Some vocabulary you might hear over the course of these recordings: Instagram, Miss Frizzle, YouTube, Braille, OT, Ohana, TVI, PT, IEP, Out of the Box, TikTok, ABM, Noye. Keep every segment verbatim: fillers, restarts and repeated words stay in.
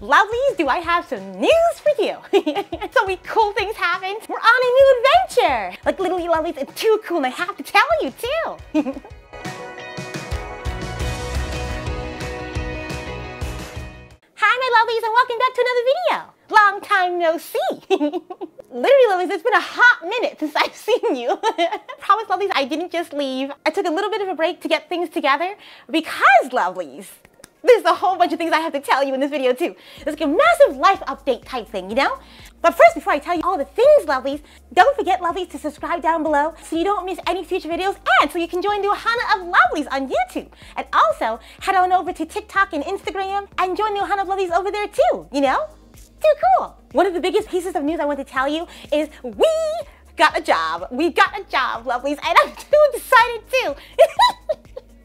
Lovelies, do I have some news for you? So many cool things happened. We're on a new adventure. Like literally, lovelies, it's too cool and I have to tell you too. Hi my lovelies and welcome back to another video. Long time no see. Literally, lovelies, it's been a hot minute since I've seen you. Promise, lovelies, I didn't just leave. I took a little bit of a break to get things together because, lovelies, there's a whole bunch of things I have to tell you in this video too. It's like a massive life update type thing, you know? But first, before I tell you all the things, lovelies, don't forget, lovelies, to subscribe down below so you don't miss any future videos and so you can join the Ohana of Lovelies on YouTube. And also, head on over to TikTok and Instagram and join the Ohana of Lovelies over there too, you know? Too cool. One of the biggest pieces of news I want to tell you is we got a job. We got a job, lovelies, and I'm too excited too.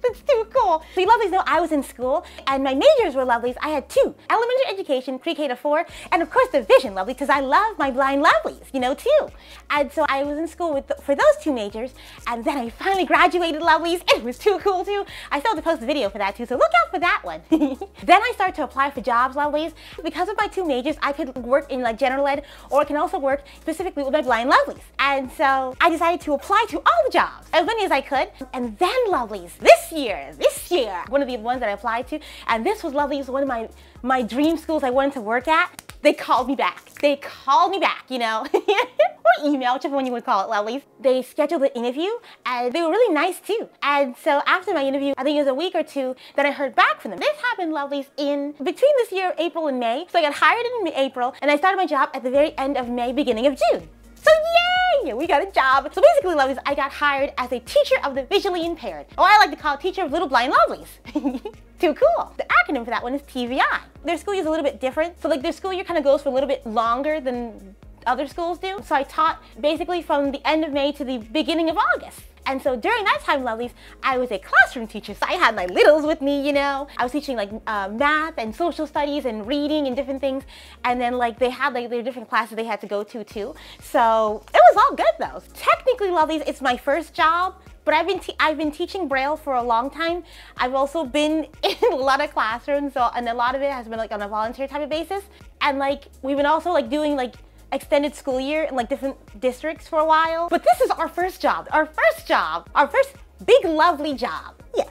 It's too cool. So you lovelies know I was in school and my majors were lovelies. I had two, elementary education, pre-K to four, and of course division, lovelies, because I love my blind lovelies, you know, too. And so I was in school with the, for those two majors, and then I finally graduated, lovelies. It was too cool too. I still have to post a video for that too, so look out for that one. Then I started to apply for jobs, lovelies. Because of my two majors, I could work in like general ed, or I can also work specifically with my blind lovelies. And so I decided to apply to all the jobs, as many as I could. And then, lovelies, this year Year, this year, one of the ones that I applied to, and this was lovely, it was one of my, my dream schools I wanted to work at. They called me back. They called me back, you know? Or email, whichever one you would call it, lovelies. They scheduled an interview, and they were really nice too. And so after my interview, I think it was a week or two, that I heard back from them. This happened, lovelies, in between this year, April and May. So I got hired in April, and I started my job at the very end of May, beginning of June. So yay! We got a job. So basically, lovelies, I got hired as a teacher of the visually impaired. Or I like to call it teacher of little blind lovelies. Too cool. The acronym for that one is T V I. Their school year is a little bit different. So like their school year kind of goes for a little bit longer than other schools do. So I taught basically from the end of May to the beginning of August. And so during that time, lovelies, I was a classroom teacher. So I had my littles with me, you know. I was teaching like uh, math and social studies and reading and different things. And then like they had like their different classes they had to go to too. So it was all good though. Technically, lovelies, it's my first job. But I've been, I've been teaching Braille for a long time. I've also been in a lot of classrooms. So, and a lot of it has been like on a volunteer type of basis. And like we've been also like doing like extended school year in like different districts for a while. But this is our first job, our first job, our first big lovely job. Yes.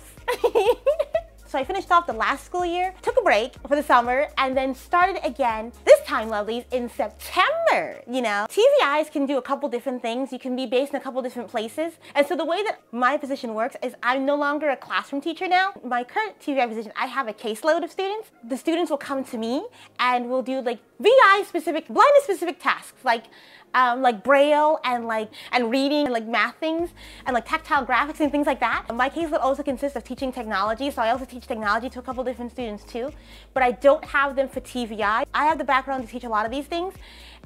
So I finished off the last school year, took a break for the summer, and then started again, this time, lovelies, in September, you know. T V Is can do a couple different things. You can be based in a couple different places. And so the way that my position works is I'm no longer a classroom teacher now. My current T V I position, I have a caseload of students. The students will come to me and we'll do like V I-specific, blindness-specific tasks, like Um, like Braille and like and reading and like math things and like tactile graphics and things like that. My caseload also consists of teaching technology, so I also teach technology to a couple different students too, but I don't have them for T V I. I have the background to teach a lot of these things,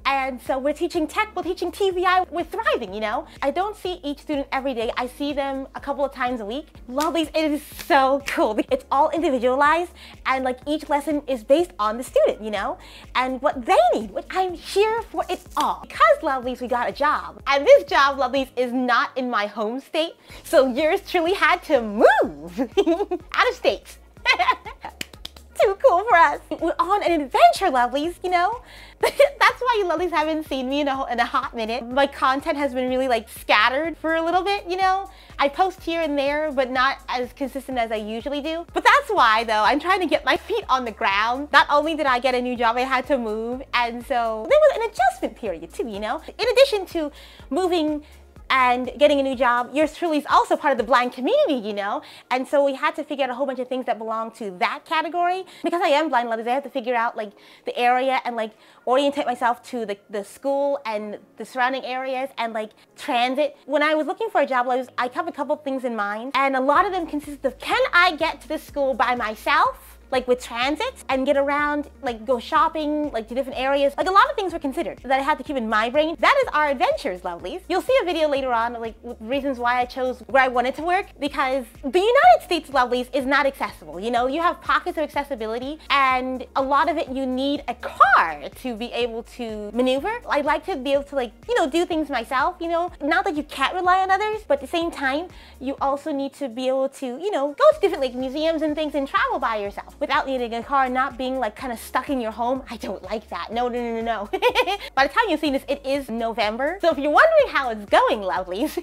and so we're teaching tech, we're teaching T V I, we're thriving, you know? I don't see each student every day. I see them a couple of times a week. Lovelies, it is so cool. It's all individualized and like each lesson is based on the student, you know? And what they need, what I'm here for it all. Because lovelies, we got a job. And this job, lovelies, is not in my home state. So yours truly had to move out of state. Too cool for us. We're on an adventure, lovelies, you know? That's why you lovelies haven't seen me in a, in a hot minute. My content has been really like scattered for a little bit, you know? I post here and there, but not as consistent as I usually do. But that's why though, I'm trying to get my feet on the ground. Not only did I get a new job, I had to move. And so there was an adjustment period too, you know? In addition to moving and getting a new job, yours truly is also part of the blind community, you know? And so we had to figure out a whole bunch of things that belong to that category. Because I am blind, lovelies, I have to figure out like the area and like orientate myself to the, the school and the surrounding areas and like transit. When I was looking for a job, lovelies, I kept a couple things in mind, and a lot of them consist of, can I get to this school by myself? Like with transit and get around, like go shopping, like to different areas. Like a lot of things were considered that I had to keep in my brain. That is our adventures, lovelies. You'll see a video later on, like reasons why I chose where I wanted to work, because the United States, lovelies, is not accessible. You know, you have pockets of accessibility and a lot of it you need a car to be able to maneuver. I'd like to be able to like, you know, do things myself, you know, not that you can't rely on others, but at the same time, you also need to be able to, you know, go to different like museums and things and travel by yourself. without needing a car, not being like kind of stuck in your home. I don't like that. No, no, no, no, no. By the time you've seen this, it is November. So if you're wondering how it's going, lovelies,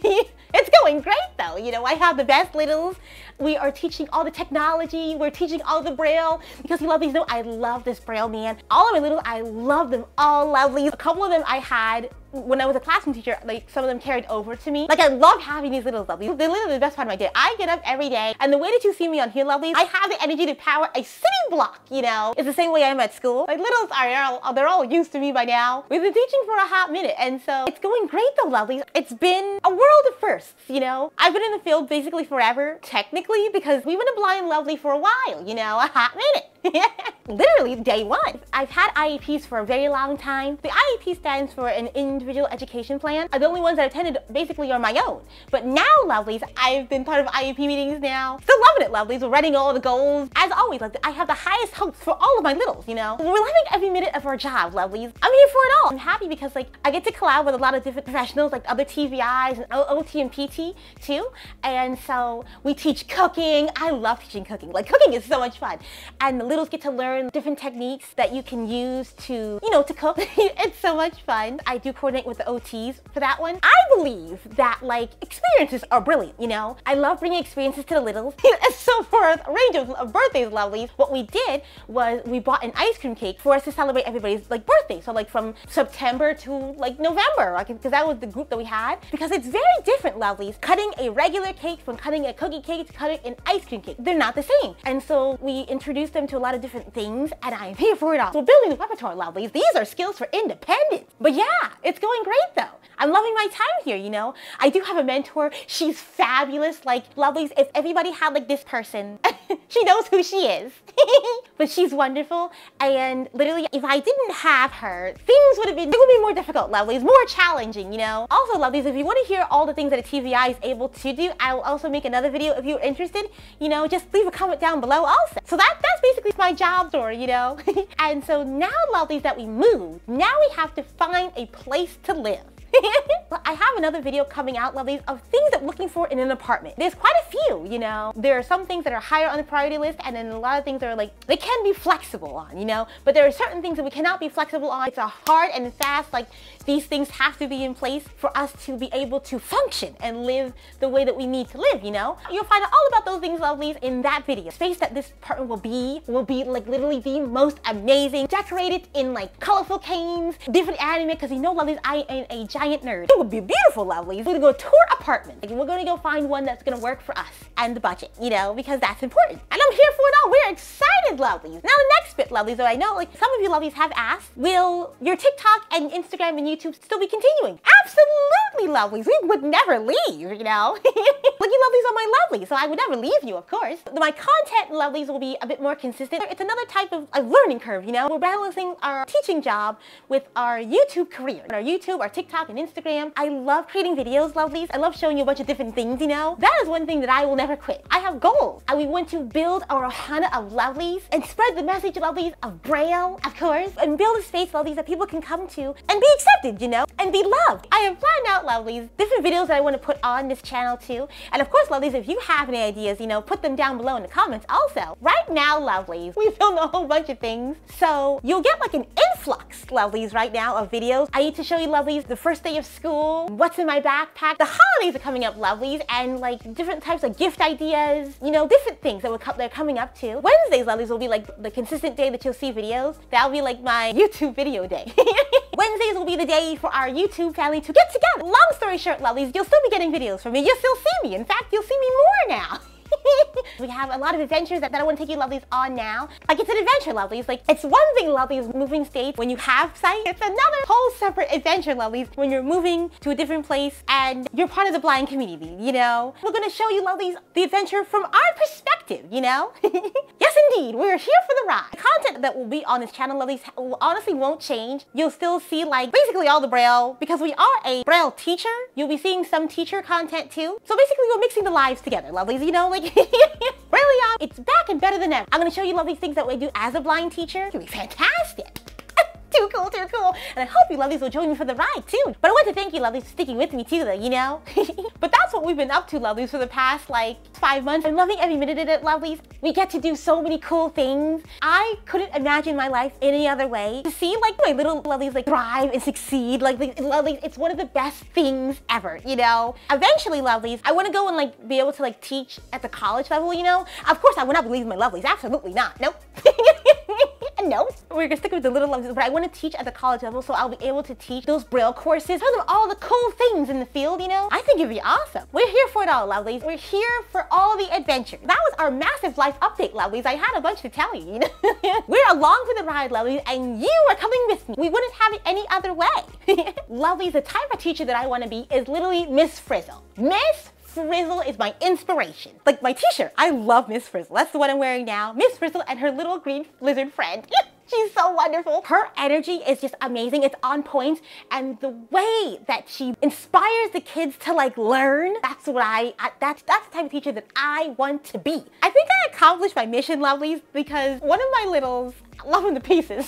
it's going great though. You know, I have the best littles. We are teaching all the technology. We're teaching all the Braille because you lovelies know I love this Braille, man. All of my littles, I love them all, lovelies. A couple of them I had when I was a classroom teacher, like some of them carried over to me. Like I love having these little lovelies. They're literally the best part of my day. I get up every day, and the way that you see me on here, lovelies, I have the energy to power a city block, you know? It's the same way I'm at school. My littles are all, they're all used to me by now. We've been teaching for a hot minute, and so it's going great though, lovelies. It's been a world of firsts, you know? I've been in the field basically forever, technically, because we've been a blind lovely for a while, you know, a hot minute. Literally day one. I've had I E Ps for a very long time. The I E P stands for an individual education plan. The only ones that I've attended basically are my own. But now, lovelies, I've been part of I E P meetings now. Still loving it, lovelies. We're writing all the goals. As always, like, I have the highest hopes for all of my littles, you know? We're loving every minute of our job, lovelies. I'm here for it all. I'm happy because, like, I get to collab with a lot of different professionals, like other T V Is and O T and P T too. And so we teach cooking. I love teaching cooking. Like, cooking is so much fun. And the littles get to learn different techniques that you can use to, you know, to cook. It's so much fun. I do coordinate with the O Ts for that one. I believe that, like, experiences are brilliant, you know? I love bringing experiences to the littles and so forth, a range of, of birthdays, lovelies. What we did was we bought an ice cream cake for us to celebrate everybody's, like, birthday. So, like, from September to, like, November, like, because that was the group that we had. Because it's very different, lovelies. Cutting a regular cake from cutting a cookie cake to cutting an ice cream cake. They're not the same. And so we introduced them to a lot of different things, and I'm here for it all. So building the repertoire, lovelies. These are skills for independence. But yeah, it's going great though. I'm loving my time here, you know? I do have a mentor. She's fabulous. Like, lovelies, if everybody had like this person, she knows who she is. But she's wonderful, and literally, if I didn't have her, things would have been, it would be more difficult, lovelies, more challenging, you know? Also, lovelies, if you want to hear all the things that a T V I is able to do, I will also make another video if you're interested. You know, just leave a comment down below also. So that, that's basically my job story, you know? And so now, lovelies, that we moved, now we have to find a place to live. Well, I have another video coming out, lovelies, of things that I'm looking for in an apartment. There's quite a few, you know. There are some things that are higher on the priority list, and then a lot of things that are like, they can be flexible on, you know, but there are certain things that we cannot be flexible on. It's a hard and fast, like, these things have to be in place for us to be able to function and live the way that we need to live, you know? You'll find out all about those things, lovelies, in that video. The space that this apartment will be, will be like literally the most amazing, decorated in like colorful canes, different anime, because you know, lovelies, I am a giant nerd. It would be beautiful, lovelies. We're gonna go tour apartments. Like, we're gonna go find one that's gonna work for us and the budget, you know, because that's important. And I'm here for it all. We're excited, lovelies. Now the next bit, lovelies, that I know, like, some of you lovelies have asked, will your TikTok and Instagram and YouTube to still be continuing? Absolutely, lovelies. We would never leave, you know? Lucky lovelies are my lovelies, so I would never leave you, of course. My content, lovelies, will be a bit more consistent. It's another type of a learning curve, you know? We're balancing our teaching job with our YouTube career. Our YouTube, our TikTok, and Instagram. I love creating videos, lovelies. I love showing you a bunch of different things, you know? That is one thing that I will never quit. I have goals. And we want to build our Ohana of lovelies and spread the message, lovelies, of Braille, of course, and build a space, lovelies, that people can come to and be accepted, you know, and be loved. I have planned out, lovelies, different videos that I want to put on this channel too. And of course, lovelies, if you have any ideas, you know, put them down below in the comments also. Right now, lovelies, we filmed a whole bunch of things. So you'll get like an influx, lovelies, right now of videos. I need to show you, lovelies, the first day of school, what's in my backpack. The holidays are coming up, lovelies, and like different types of gift ideas, you know, different things that will come, they're coming up too. Wednesdays, lovelies, will be like the consistent day that you'll see videos. That'll be like my YouTube video day. Wednesdays will be the day for our YouTube family to get together. Long story short, lovelies, you'll still be getting videos from me. You'll still see me. In fact, you'll see me more now. We have a lot of adventures that, that I want to take you, lovelies, on now. Like, it's an adventure, lovelies. Like, it's one thing, lovelies, moving states when you have sight. It's another whole separate adventure, lovelies, when you're moving to a different place and you're part of the blind community, you know? We're gonna show you, lovelies, the adventure from our perspective, you know? Yes, indeed, we're here for the ride. The content that will be on this channel, lovelies, honestly won't change. You'll still see, like, basically all the Braille, because we are a Braille teacher. You'll be seeing some teacher content, too. So basically, we're mixing the lives together, lovelies, you know? Like, really, y'all, it's back and better than ever. I'm gonna show you lovely things that we do as a blind teacher. It'll be fantastic. To too cool, too cool. And I hope you lovelies will join me for the ride too. But I want to thank you lovelies for sticking with me too though, you know? But that's what we've been up to lovelies for the past like five months. I'm loving every minute of it lovelies. We get to do so many cool things. I couldn't imagine my life any other way. To see like my little lovelies like thrive and succeed, like lovelies, it's one of the best things ever, you know? Eventually lovelies, I want to go and like be able to like teach at the college level, you know? Of course I would not believe my lovelies, absolutely not, nope. No, we're gonna stick with the little lovelies, but I want to teach at the college level, so I'll be able to teach those Braille courses, tell them all the cool things in the field, you know? I think it'd be awesome. We're here for it all, lovelies. We're here for all the adventure. That was our massive life update, lovelies. I had a bunch to tell you, you know? We're along for the ride, lovelies, and you are coming with me. We wouldn't have it any other way. Lovelies, the type of teacher that I want to be is literally Miss Frizzle. Miss Frizzle is my inspiration. Like my t-shirt, I love Miss Frizzle. That's the one I'm wearing now. Miss Frizzle and her little green lizard friend. She's so wonderful. Her energy is just amazing. It's on point. And the way that she inspires the kids to like learn, that's what I, I that's, that's the type of teacher that I want to be. I think I accomplished my mission, lovelies, because one of my littles, I love him to pieces,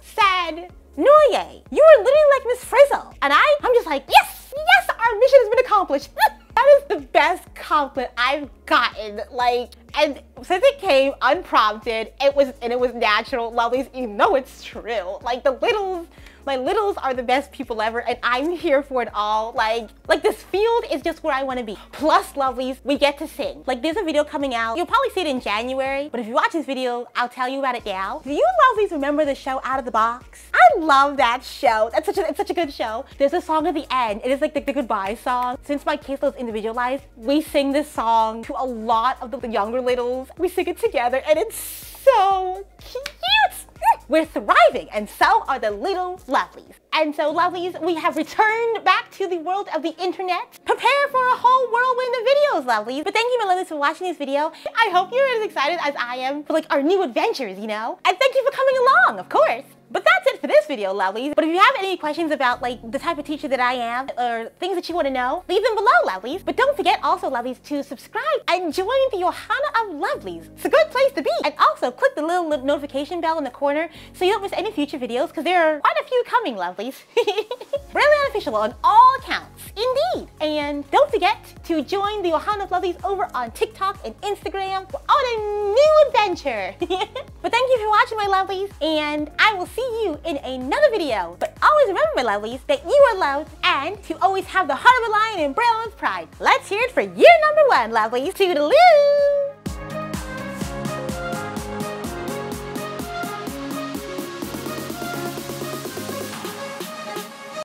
said, Noye, you are literally like Miss Frizzle. And I, I'm just like, yes, yes, our mission has been accomplished. That is the best compliment I've gotten, like, and since it came unprompted, it was, and it was natural, lovelies, you know it's true, like the littles, my littles are the best people ever, and I'm here for it all, like, like this field is just where I want to be. Plus, lovelies, we get to sing. Like, there's a video coming out, you'll probably see it in January, but if you watch this video, I'll tell you about it now. Do you lovelies remember the show Out of the Box? I love that show, that's such a, it's such a good show. There's a song at the end, it is like the, the goodbye song. Since my caseload's individualized, we sing this song to a lot of the younger littles. We sing it together and it's so cute. We're thriving and so are the little lovelies. And so lovelies, we have returned back to the world of the internet. Prepare for a whole whirlwind of videos, lovelies. But thank you my lovelies for watching this video. I hope you're as excited as I am for like our new adventures, you know? And thank you for coming along, of course. But that's it for this video, lovelies. But if you have any questions about like the type of teacher that I am or things that you want to know, leave them below, lovelies. But don't forget also, lovelies, to subscribe and join the Ohana of lovelies. It's a good place to be. And also click the little notification bell in the corner so you don't miss any future videos because there are quite a few coming, lovelies. Really unofficial on all accounts, indeed. And don't forget to join the Ohana of lovelies over on TikTok and Instagram on a new adventure. But thank you for watching, my lovelies, and I will see See you in another video. But always remember, my lovelies, that you are loved and to always have the heart of a lion and Braille with pride. Let's hear it for year number one, lovelies. Toodaloo!